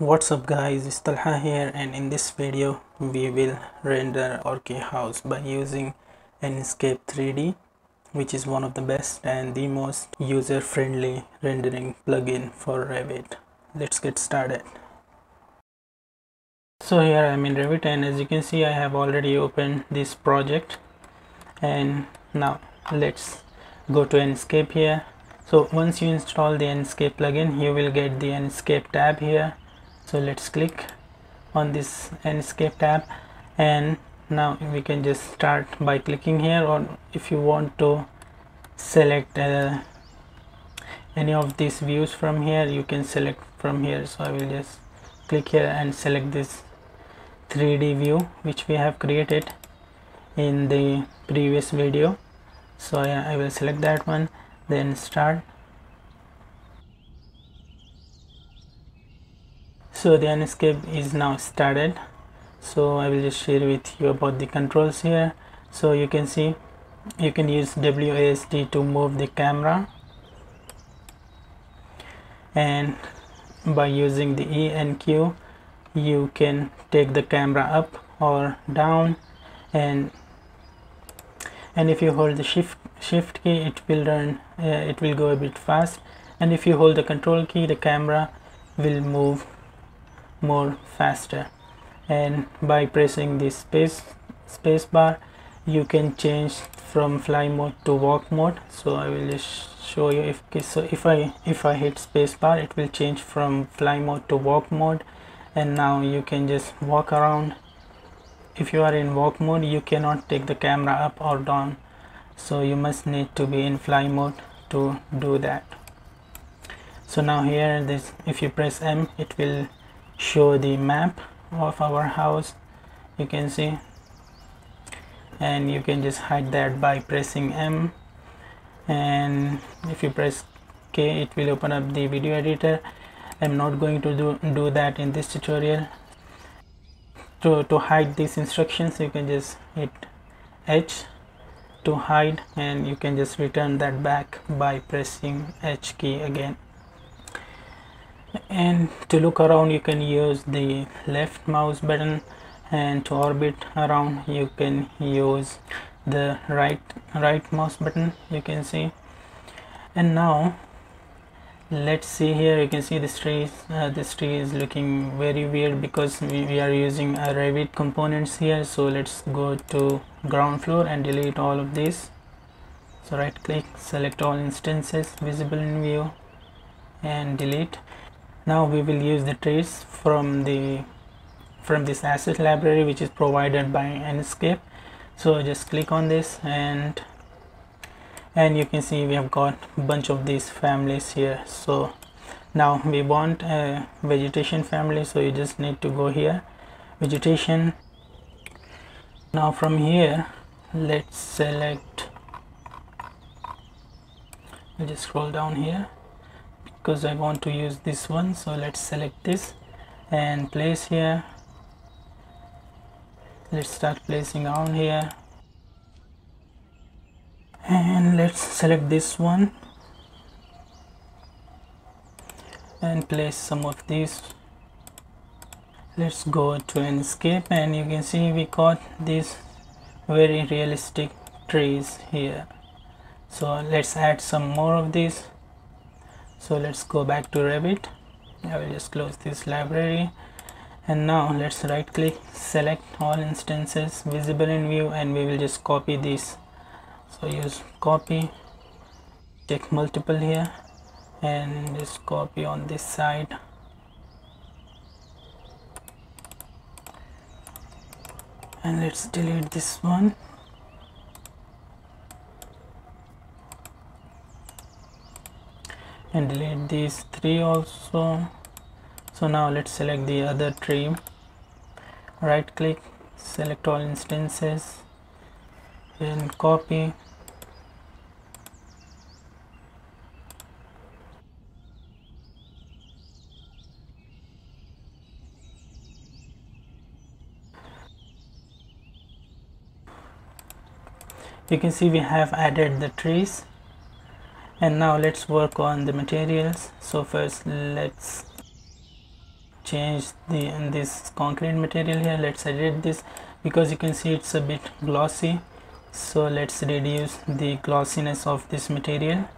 What's up guys, it's Talha here, and in this video we will render Orchi House by using Enscape3D, which is one of the best and the most user-friendly rendering plugin for Revit. Let's get started. So here I'm in Revit, and as you can see I have already opened this project, and now let's go to Enscape here. So once you install the Enscape plugin, you will get the Enscape tab here. So let's click on this Enscape tab, and now we can just start by clicking here, or if you want to select any of these views from here, you can select from here. So I will just click here and select this 3D view which we have created in the previous video. So I will select that one, then start. So the Enscape is now started. So I will just share with you about the controls here. So you can see you can use WASD to move the camera, and by using the E and Q you can take the camera up or down, and if you hold the shift key it will run, it will go a bit fast, and if you hold the control key the camera will move more faster. And by pressing the space bar you can change from fly mode to walk mode. So I will just show you. If I hit space bar it will change from fly mode to walk mode, and now you can just walk around. If you are in walk mode you cannot take the camera up or down, so you must need to be in fly mode to do that. So now here this, if you press M it will show the map of our house, you can see, and you can just hide that by pressing M. and if you press K it will open up the video editor. I'm not going to do that in this tutorial. To hide these instructions you can just hit H to hide, and you can just return that back by pressing H key again. And to look around you can use the left mouse button, and to orbit around you can use the right mouse button, you can see. And now let's see here, you can see this tree is looking very weird because we are using a Revit components here. So let's go to ground floor and delete all of this. So right click, select all instances, visible in view, and delete. Now we will use the trees from this asset library which is provided by Enscape. So just click on this, and you can see we have got a bunch of these families here. So now we want a vegetation family, so you just need to go here, vegetation. Now from here let's select, I'll just scroll down here because I want to use this one. So let's select this and place here. Let's start placing around here, and let's select this one and place some of these. Let's go to Enscape, and you can see we got these very realistic trees here. So let's add some more of these. So let's go back to Revit. I will just close this library, and now let's right click, select all instances, visible in view, and we will just copy this. So use copy, check multiple here, and just copy on this side. And let's delete this one. And delete these three also. So now let's select the other tree, right click, select all instances, and copy. You can see we have added the trees. And now let's work on the materials. So first let's change the this concrete material here. Let's edit this because you can see it's a bit glossy, so let's reduce the glossiness of this material.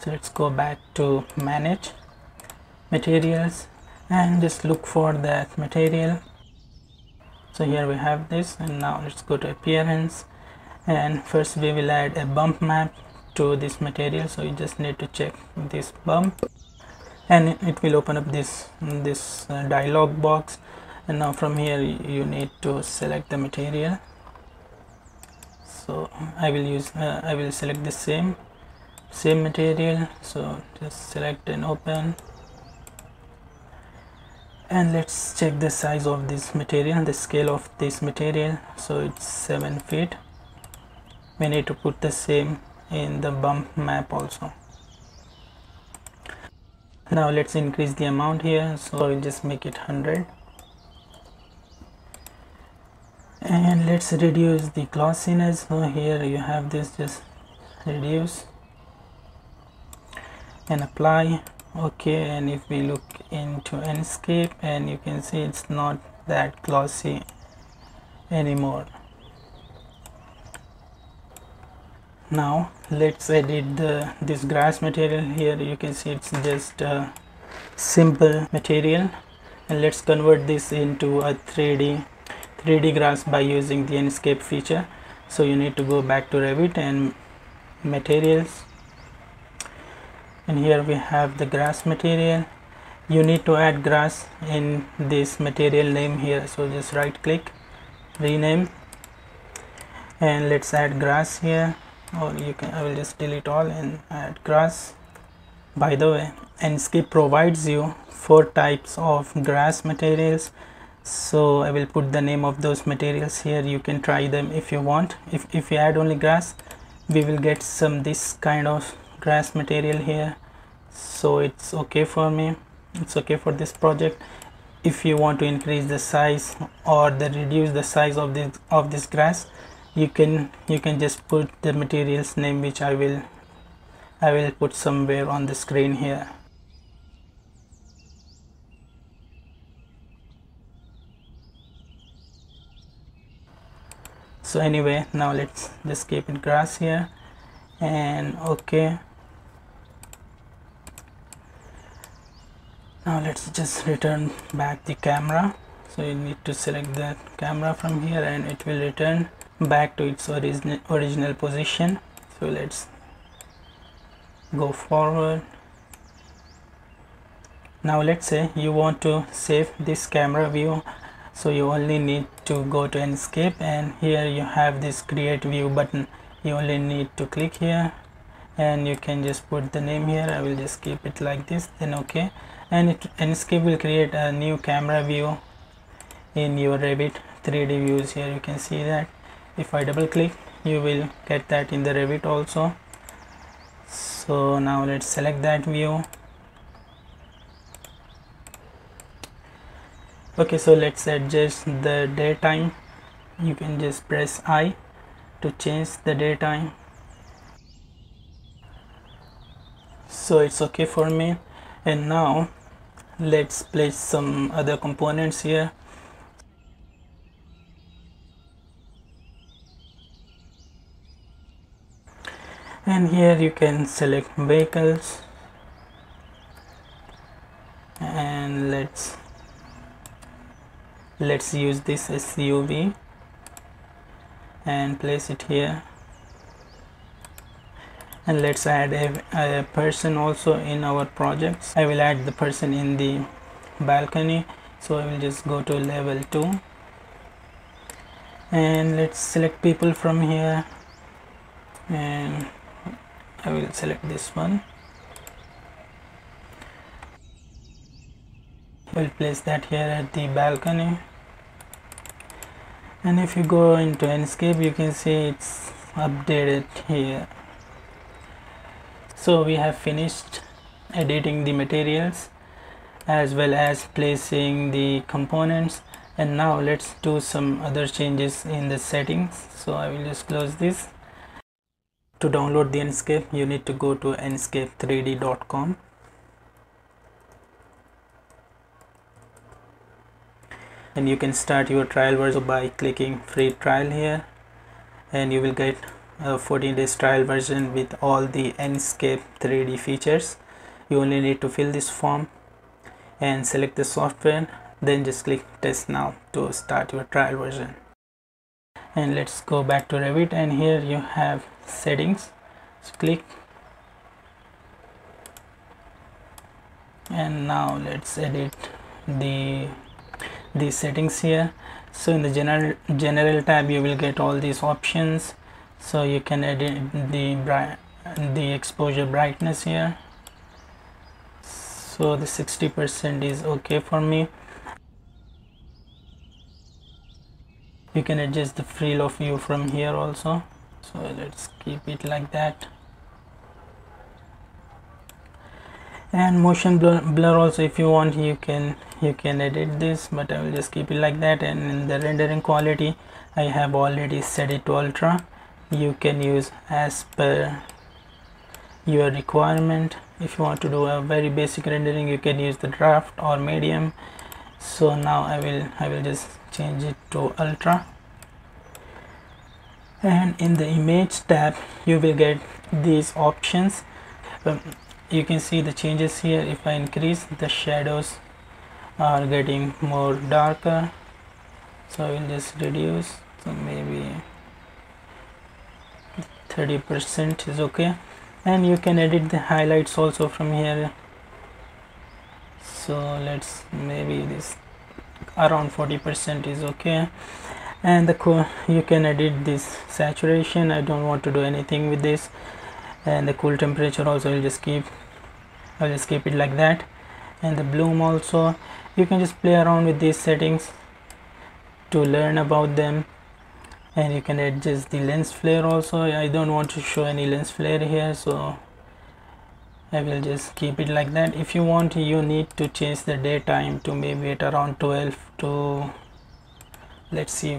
So let's go back to manage materials and just look for that material. So here we have this, and now let's go to appearance, and first we will add a bump map to this material. So you just need to check this bump and it will open up this dialog box. And now from here you need to select the material. So I will use I will select the same material, so just select and open. And let's check the size of this material, the scale of this material. So it's 7 feet. We need to put the same in the bump map also. Now let's increase the amount here, so we'll just make it 100, and let's reduce the glossiness. So here you have this, just reduce and apply. Okay, and if we look into Enscape, and you can see it's not that glossy anymore. Now let's edit this grass material. Here you can see it's just a simple material, and let's convert this into a 3D grass by using the Enscape feature. So you need to go back to Revit and materials, and here we have the grass material. You need to add grass in this material name here, so just right click, rename, and let's add grass here. Or you can, I will just delete all and add grass. By the way, Enscape provides you 4 types of grass materials, so I will put the name of those materials here. You can try them if you want. If you add only grass, we will get this kind of grass material here, so it's okay for me, it's okay for this project. If you want to increase the size or reduce the size of this grass, you can just put the material's name, which I will put somewhere on the screen here. So anyway, now let's just keep it grass here and okay. Now let's just return back the camera. So you need to select the camera from here, and it will return back to its original position. So let's go forward. Now let's say you want to save this camera view, so you only need to go to Enscape, and here you have this create view button. You only need to click here, and you can just put the name here. I will just keep it like this, then okay, and Enscape will create a new camera view in your Revit 3D views. Here you can see that if I double click, you will get that in the Revit also. So now let's select that view. Okay, so let's adjust the daytime. You can just press I to change the daytime. So it's okay for me. And now let's place some other components here. And here you can select vehicles, and let's use this SUV and place it here, and let's add a person also in our projects. I will add the person in the balcony, so I will just go to level 2 and let's select people from here, and I will select this one. I will place that here at the balcony. And if you go into Enscape, you can see it's updated here. So we have finished editing the materials as well as placing the components. And now let's do some other changes in the settings. So I will just close this. To download the Enscape, you need to go to Enscape3D.com. and you can start your trial version by clicking free trial here, and you will get a 14 days trial version with all the Enscape3D features. You only need to fill this form and select the software, then just click test now to start your trial version. And let's go back to Revit, and here you have settings, so click, and now let's edit the settings here. So in the general tab you will get all these options, so you can edit the exposure brightness here. So the 60% is okay for me. You can adjust the field of view from here also, so let's keep it like that. And motion blur also, if you want, you can edit this, but I will just keep it like that. And in the rendering quality, I have already set it to ultra. You can use as per your requirement. If you want to do a very basic rendering, you can use the draft or medium. So now I will just change it to ultra. And in the image tab you will get these options. You can see the changes here. If I increase, the shadows are getting more darker, so I will just reduce, so maybe 30% is okay. And you can edit the highlights also from here, so let's maybe this around 40% is okay. And the you can edit this saturation. I don't want to do anything with this. And the cool temperature also I'll just keep it like that. And the bloom also, you can just play around with these settings to learn about them. And you can adjust the lens flare also. I don't want to show any lens flare here, so I will just keep it like that. If you want, you need to change the daytime to maybe at around 12 to, let's see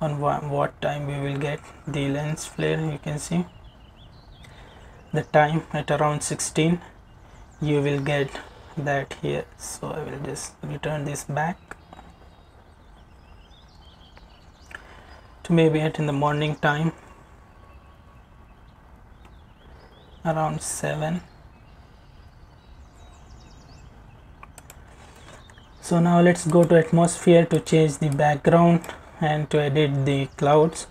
on what time we will get the lens flare. You can see the time at around 16 you will get that here, so I will just return this back to maybe at in the morning time around 7. So now let's go to atmosphere to change the background and to edit the clouds.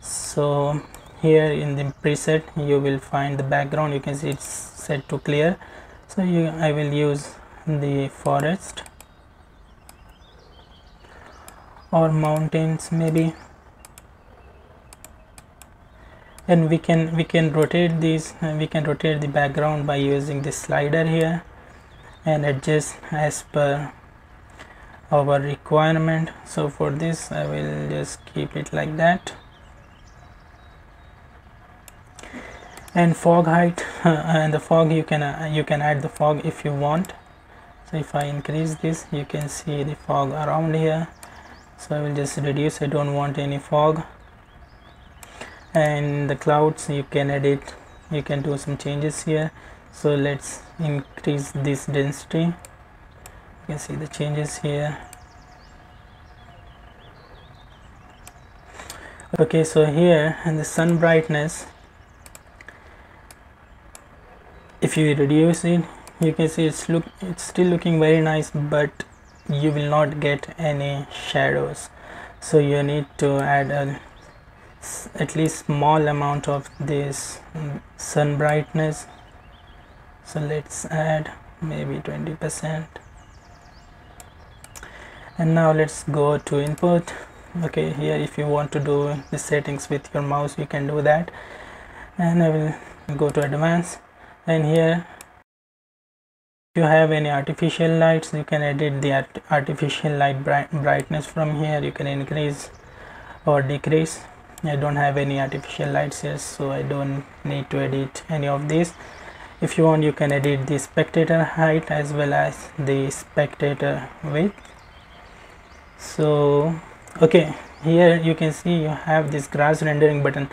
So here in the preset you will find the background. You can see it's set to clear, so I will use the forest or mountains maybe. And we can rotate these, we can rotate the background by using this slider here and adjust as per our requirement. So for this I will just keep it like that. And fog height, and the fog, you can add the fog if you want. So if I increase this, you can see the fog around here, so I will just reduce. I don't want any fog. And the clouds, you can edit, you can do some changes here. So let's increase this density. You can see the changes here. Okay, so here and the sun brightness, if you reduce it, you can see it's still looking very nice, but you will not get any shadows. So you need to add at least small amount of this sun brightness. So let's add maybe 20%. And now let's go to input. Okay, here if you want to do the settings with your mouse, you can do that. And I will go to advanced, and here if you have any artificial lights, you can edit the artificial light brightness from here. You can increase or decrease. I don't have any artificial lights here, so I don't need to edit any of these. If you want, you can edit the spectator height as well as the spectator width. So okay, here you can see you have this grass rendering button.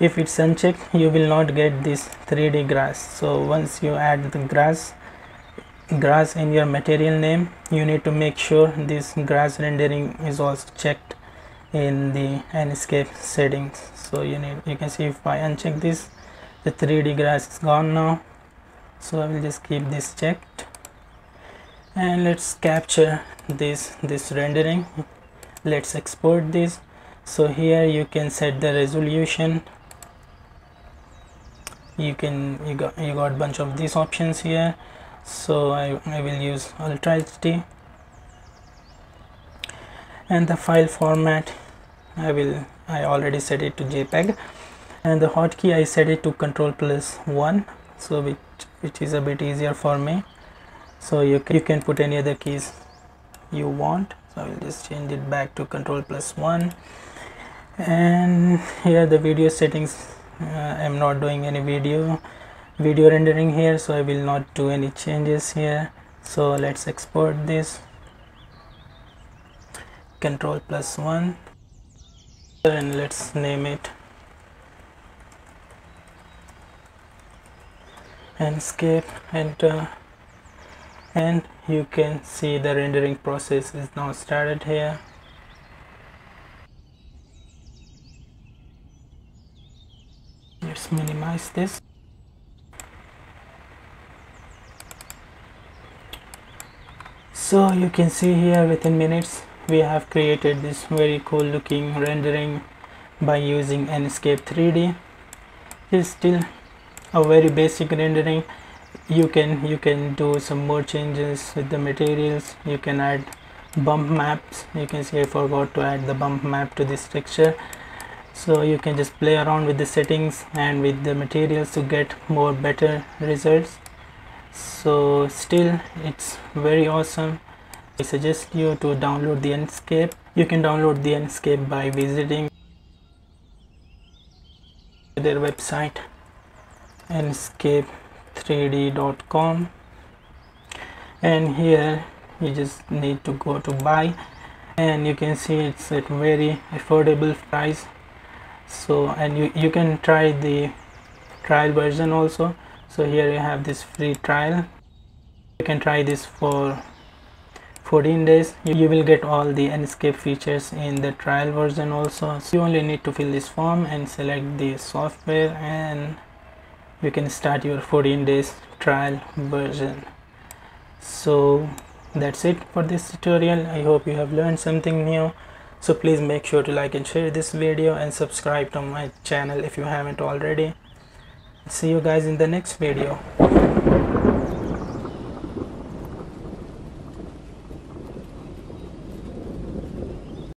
If it's unchecked, you will not get this 3D grass. So once you add the grass, grass in your material name, you need to make sure this grass rendering is also checked in the Enscape settings. So you can see if I uncheck this, the 3D grass is gone now. So I will just keep this checked, and let's capture this rendering. Let's export this. So here you can set the resolution. You got bunch of these options here. So I will use Ultra HD, and the file format I already set it to JPEG, and the hotkey I set it to Ctrl+1, so which is a bit easier for me. So you can put any other keys you want. So I will just change it back to Ctrl+1, and here the video settings, I am not doing any video rendering here, so I will not do any changes here. So let's export this, Ctrl+1, and let's name it Enscape, enter, and you can see the rendering process is now started here. Let's minimize this. So you can see here within minutes we have created this very cool looking rendering by using Enscape3D. It's still a very basic rendering. You can do some more changes with the materials. You can add bump maps. You can see I forgot to add the bump map to this texture. So you can just play around with the settings and with the materials to get more better results. So still it's very awesome. I suggest you to download the Enscape. You can download the Enscape by visiting their website Enscape3D.com, and here you just need to go to buy, and you can see it's at very affordable price. So and you can try the trial version also. So here you have this free trial. You can try this for 14 days. You will get all the Enscape features in the trial version also. So you only need to fill this form and select the software, and you can start your 14 days trial version. So that's it for this tutorial. I hope you have learned something new. So please make sure to like and share this video and subscribe to my channel if you haven't already. See you guys in the next video.